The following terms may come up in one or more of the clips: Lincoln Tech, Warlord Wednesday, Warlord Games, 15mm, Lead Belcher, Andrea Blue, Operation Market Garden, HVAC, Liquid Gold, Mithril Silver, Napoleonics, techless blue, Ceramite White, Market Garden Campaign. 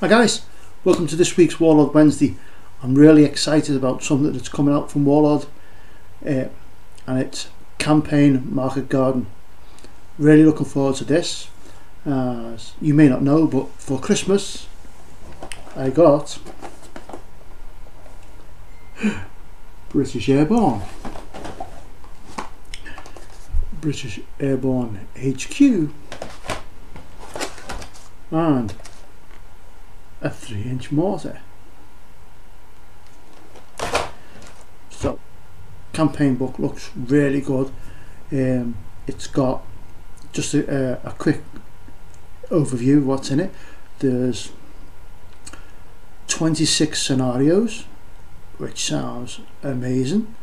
Hi guys, welcome to this week's Warlord Wednesday. I'm really excited about something that's coming out from Warlord and it's Campaign Market Garden. Really looking forward to this. As you may not know, but for Christmas I got British Airborne. British Airborne HQ and a 3-inch mortar. So campaign book looks really good. It's got just a quick overview of what's in it. There's 26 scenarios, which sounds amazing.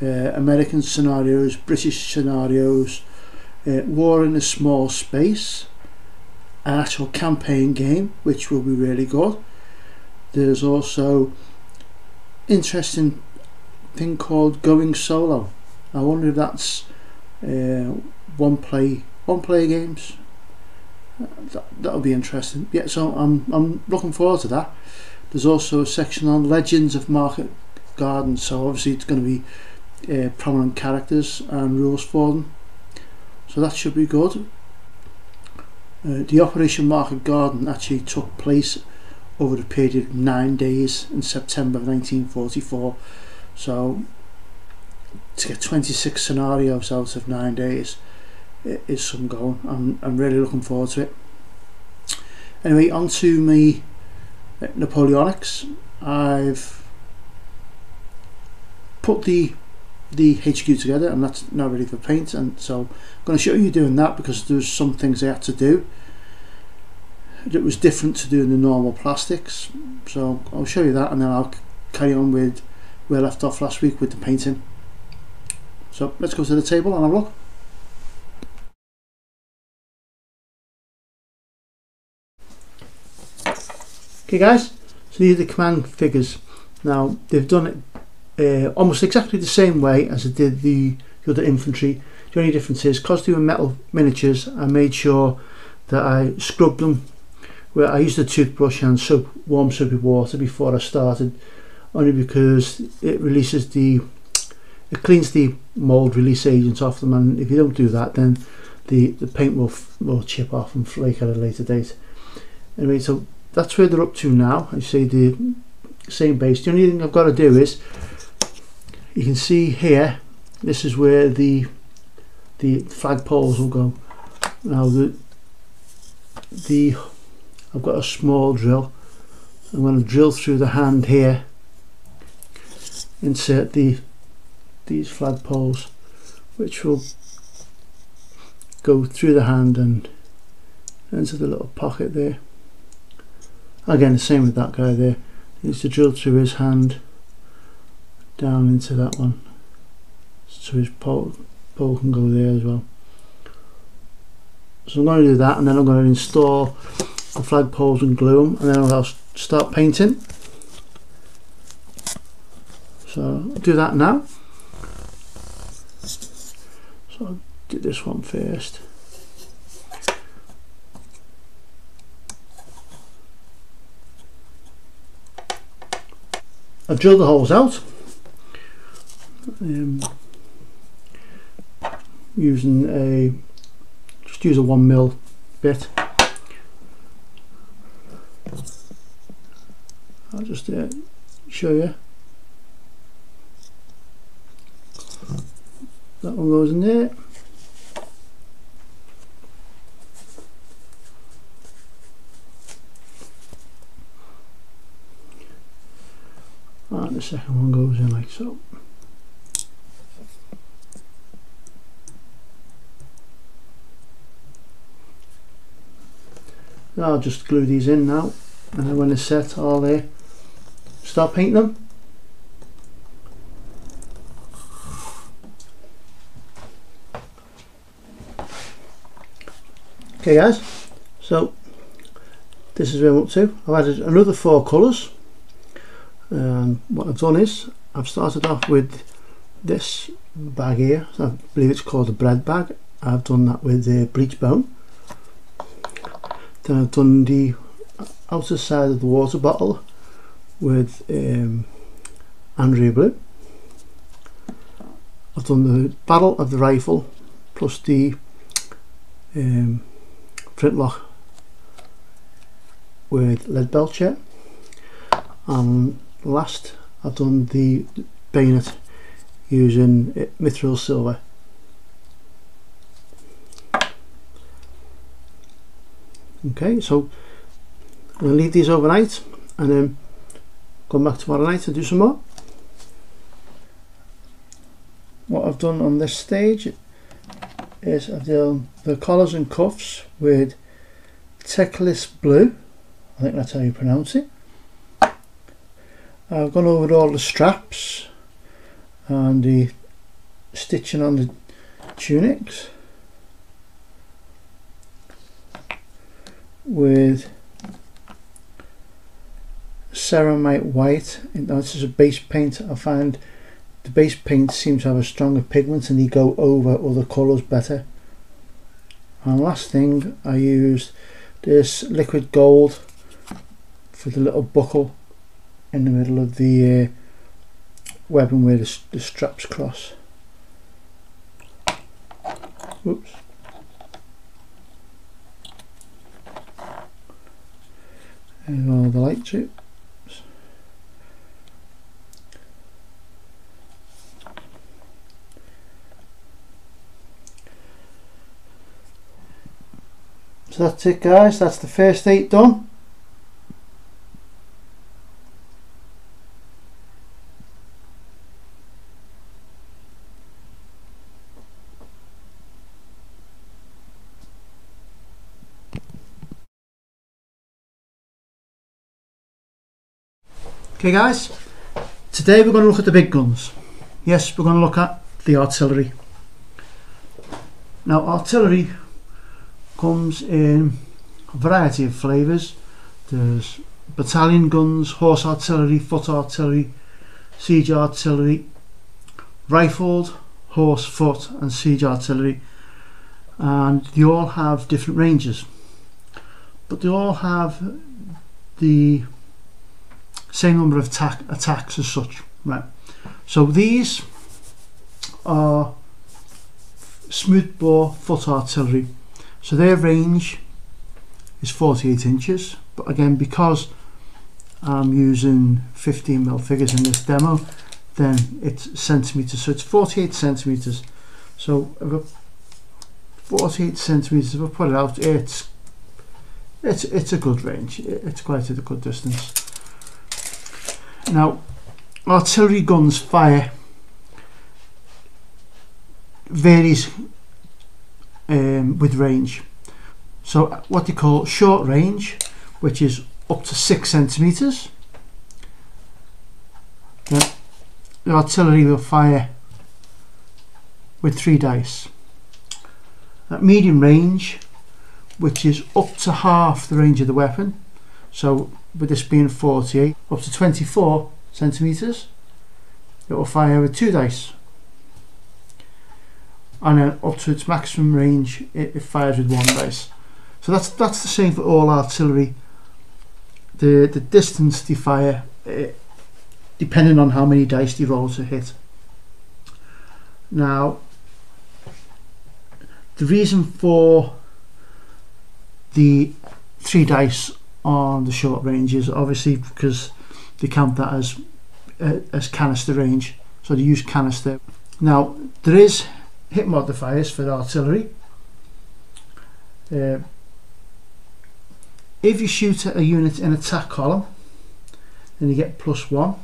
American scenarios, British scenarios, war in a small space, an actual campaign game, which will be really good. There's also interesting thing called Going Solo. I wonder if that's one player games. That'll be interesting. Yeah, so I'm looking forward to that. There's also a section on Legends of Market Garden, so obviously it's going to be prominent characters and rules for them, so that should be good. The Operation Market Garden actually took place over the period of 9 days in September 1944, so to get 26 scenarios out of 9 days is some going. I'm really looking forward to it. Anyway, on to me Napoleonics. I've put the HQ together and that's now ready for paint, and so I'm going to show you doing that because there's some things I had to do that was different to doing the normal plastics, so I'll show you that and then I'll carry on with where I left off last week with the painting. So let's go to the table and have a look. Okay guys, so these are the command figures. Now they've done it almost exactly the same way as I did the other infantry. The only difference is because they were metal miniatures, I made sure that I scrubbed them. Where I used a toothbrush and soap, warm soapy water before I started, only because it releases it cleans the mould release agents off them, and if you don't do that then the paint will chip off and flake at a later date. Anyway, so that's where they're up to now. I see the same base. The only thing I've got to do is, you can see here, this is where the flagpoles will go. Now I've got a small drill. I'm going to drill through the hand here, insert these flagpoles, which will go through the hand and into the little pocket there. Again, the same with that guy there. He needs to drill through his hand, down into that one, so his pole can go there as well. So I'm going to do that, and then I'm going to install the flagpoles and glue them, and then I'll start painting. So I'll do that now. So I'll do this one first. I've drilled the holes out using just use a 1mm bit. I'll just show you. That one goes in there. And the second one goes in like so. I'll just glue these in now, and then when they're set, I'll start painting them. Okay guys, so this is where I'm up to. I've added another 4 colours. What I've done is I've started off with this bag here. I believe it's called a bread bag. I've done that with the bleach bone. Then I've done the outer side of the water bottle with Andrea Blue. I've done the barrel of the rifle plus the print lock with Lead Belcher, and last I've done the bayonet using Mithril Silver. Okay, so I'm going to leave these overnight and then come back tomorrow night and do some more. What I've done on this stage is I've done the collars and cuffs with Techless Blue, I think that's how you pronounce it. I've gone over all the straps and the stitching on the tunics with Ceramite White. Now this is a base paint. I find the base paint seems to have a stronger pigment and they go over other colours better. And last thing, I used this Liquid Gold for the little buckle in the middle of the weapon where the straps cross. Oops. And all the light tubes. So that's it, guys, that's the first 8 done. Okay guys, today we're going to look at the big guns. Yes, we're going to look at the artillery. Now artillery comes in a variety of flavours. There's battalion guns, horse artillery, foot artillery, siege artillery, rifled, horse, foot and siege artillery, and they all have different ranges, but they all have the same number of attacks as such, right? So these are smoothbore foot artillery. So their range is 48 inches, but again, because I'm using 15mm figures in this demo, then it's centimetres, so it's 48 centimetres. So if I 48 centimetres, if I put it out, it's a good range, it's quite a good distance. Now, artillery guns fire varies with range. So what they call short range, which is up to 6 centimeters, the artillery will fire with 3 dice. At medium range, which is up to half the range of the weapon, so with this being 48, up to 24 centimeters, it will fire with 2 dice. And then up to its maximum range, it fires with 1 dice. So that's the same for all artillery. The distance they fire, depending on how many dice they roll to hit. Now, the reason for the 3 dice on the short range is obviously because they count that as canister range, so they use canister. Now there is hit modifiers for artillery. If you shoot at a unit in attack column, then you get +1.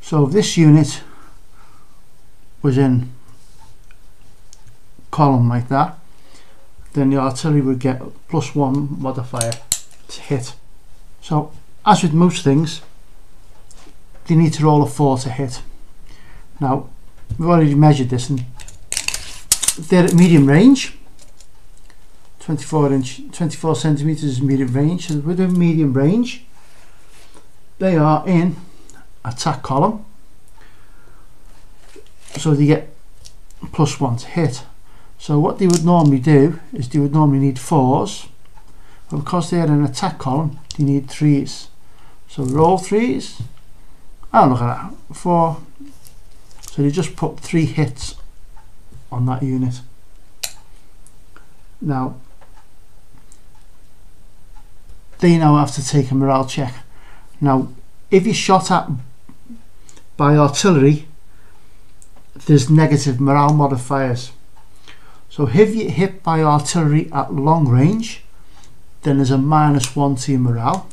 So if this unit was in column like that, then the artillery would get +1 modifier to hit. So as with most things, they need to roll a 4 to hit. Now we've already measured this, and they're at medium range. 24 centimeters is medium range. So within medium range, they are in attack column, so they get +1 to hit. So what they would normally do is they would normally need 4s But because they're an attack column, they need threes. So roll threes. Oh, look at that. Four. So they just put three hits on that unit. Now, they now have to take a morale check. Now, if you're shot at by artillery, there's negative morale modifiers. So if you're hit by artillery at long range, then there's a -1 to your morale.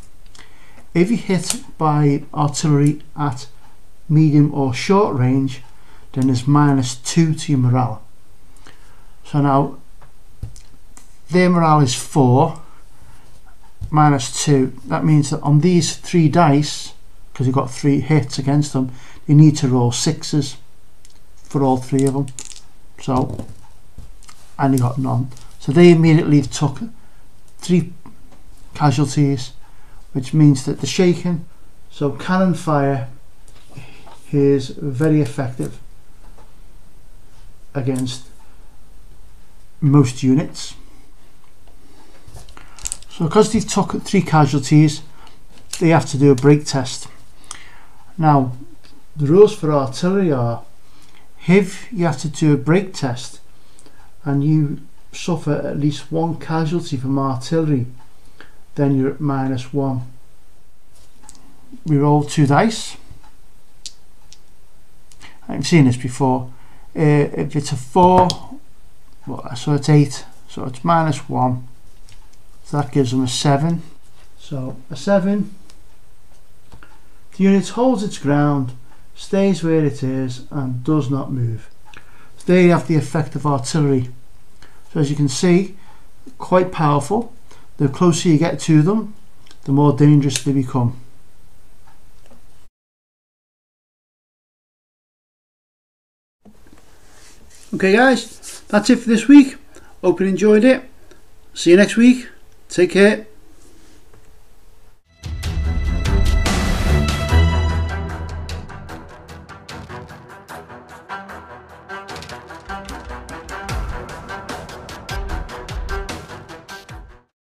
If you're hit by artillery at medium or short range, then there's -2 to your morale. So now their morale is 4 -2. That means that on these three dice, because you've got three hits against them, you need to roll sixes for all three of them. So, and you got none, so they immediately took 3 casualties, which means that they're shaken. So cannon fire is very effective against most units. So because they've took 3 casualties, they have to do a break test. Now the rules for artillery are, if you have to do a break test and you suffer at least 1 casualty from artillery, then you're at -1. We roll 2 dice. I've seen this before. If it's a 4, well, so it's 8, so it's -1, so that gives them a 7. So a 7, the unit holds its ground, stays where it is and does not move. So there you have the effect of artillery. So as you can see, quite powerful. The closer you get to them, the more dangerous they become. Okay guys, that's it for this week. Hope you enjoyed it. See you next week. Take care.